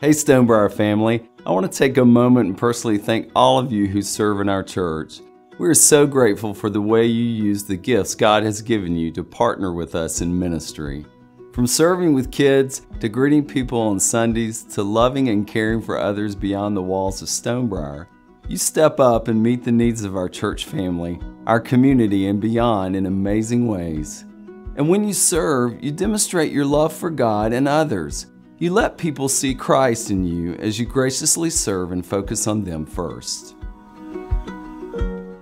Hey Stonebriar family, I want to take a moment and personally thank all of you who serve in our church. We are so grateful for the way you use the gifts God has given you to partner with us in ministry. From serving with kids, to greeting people on Sundays, to loving and caring for others beyond the walls of Stonebriar, you step up and meet the needs of our church family, our community, and beyond in amazing ways. And when you serve, you demonstrate your love for God and others. You let people see Christ in you as you graciously serve and focus on them first.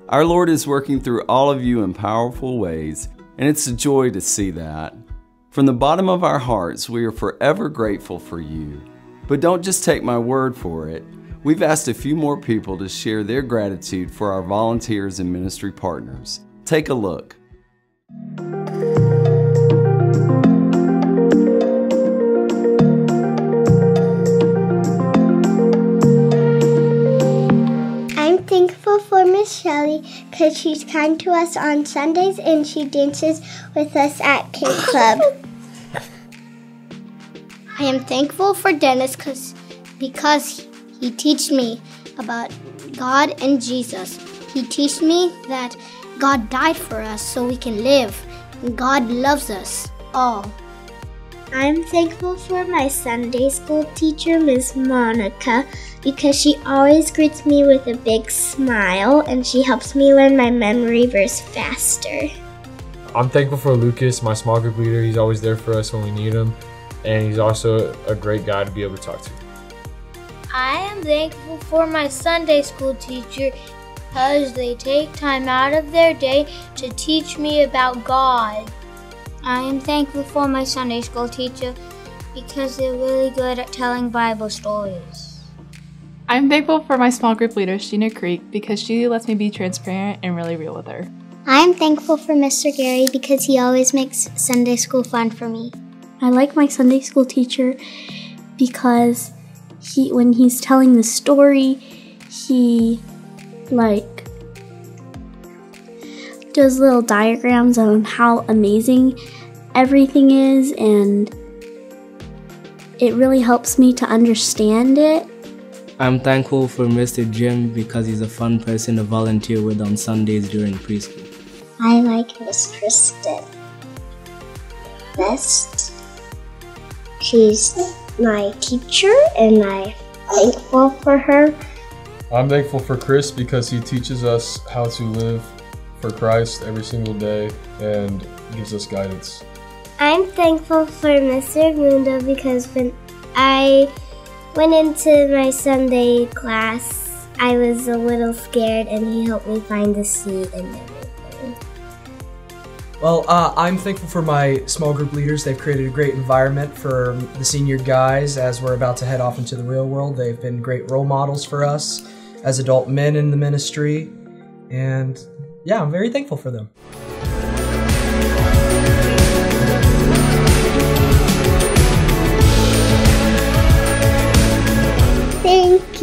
Our Lord is working through all of you in powerful ways, and it's a joy to see that. From the bottom of our hearts, we are forever grateful for you. But don't just take my word for it. We've asked a few more people to share their gratitude for our volunteers and ministry partners. Take a look. Shelly, because she's kind to us on Sundays and she dances with us at K Club. I am thankful for Dennis because he teached me about God and Jesus. He taught me that God died for us so we can live, and God loves us all. I'm thankful for my Sunday school teacher, Miss Monica, because she always greets me with a big smile and she helps me learn my memory verse faster. I'm thankful for Lucas, my small group leader. He's always there for us when we need him, and he's also a great guy to be able to talk to. I am thankful for my Sunday school teacher because they take time out of their day to teach me about God. I am thankful for my Sunday school teacher because they're really good at telling Bible stories. I'm thankful for my small group leader, Sheena Creek, because she lets me be transparent and really real with her. I'm thankful for Mr. Gary because he always makes Sunday school fun for me. I like my Sunday school teacher because when he's telling the story, he does little diagrams on how amazing everything is, and it really helps me to understand it. I'm thankful for Mr. Jim because he's a fun person to volunteer with on Sundays during preschool. I like Miss Kristen best. She's my teacher and I'm thankful for her. I'm thankful for Chris because he teaches us how to live for Christ every single day and gives us guidance. I'm thankful for Mr. Mundo because when I went into my Sunday class, I was a little scared and he helped me find the seat and everything. Well, I'm thankful for my small group leaders. They've created a great environment for the senior guys as we're about to head off into the real world. They've been great role models for us as adult men in the ministry, and yeah, I'm very thankful for them. Thank